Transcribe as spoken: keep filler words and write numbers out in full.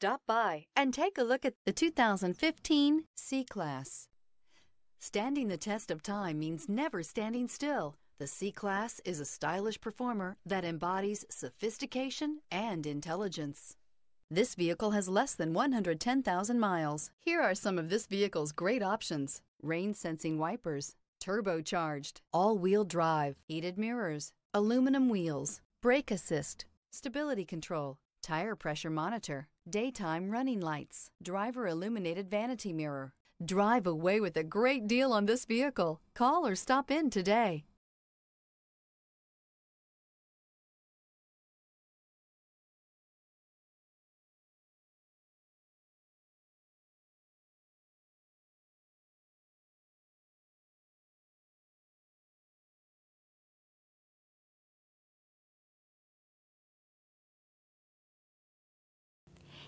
Stop by and take a look at the two thousand fifteen C-Class. Standing the test of time means never standing still. The C-Class is a stylish performer that embodies sophistication and intelligence. This vehicle has less than one hundred ten thousand miles. Here are some of this vehicle's great options: rain-sensing wipers, turbocharged, all-wheel drive, heated mirrors, aluminum wheels, brake assist, stability control, tire pressure monitor, daytime running lights, driver illuminated vanity mirror. Drive away with a great deal on this vehicle. Call or stop in today.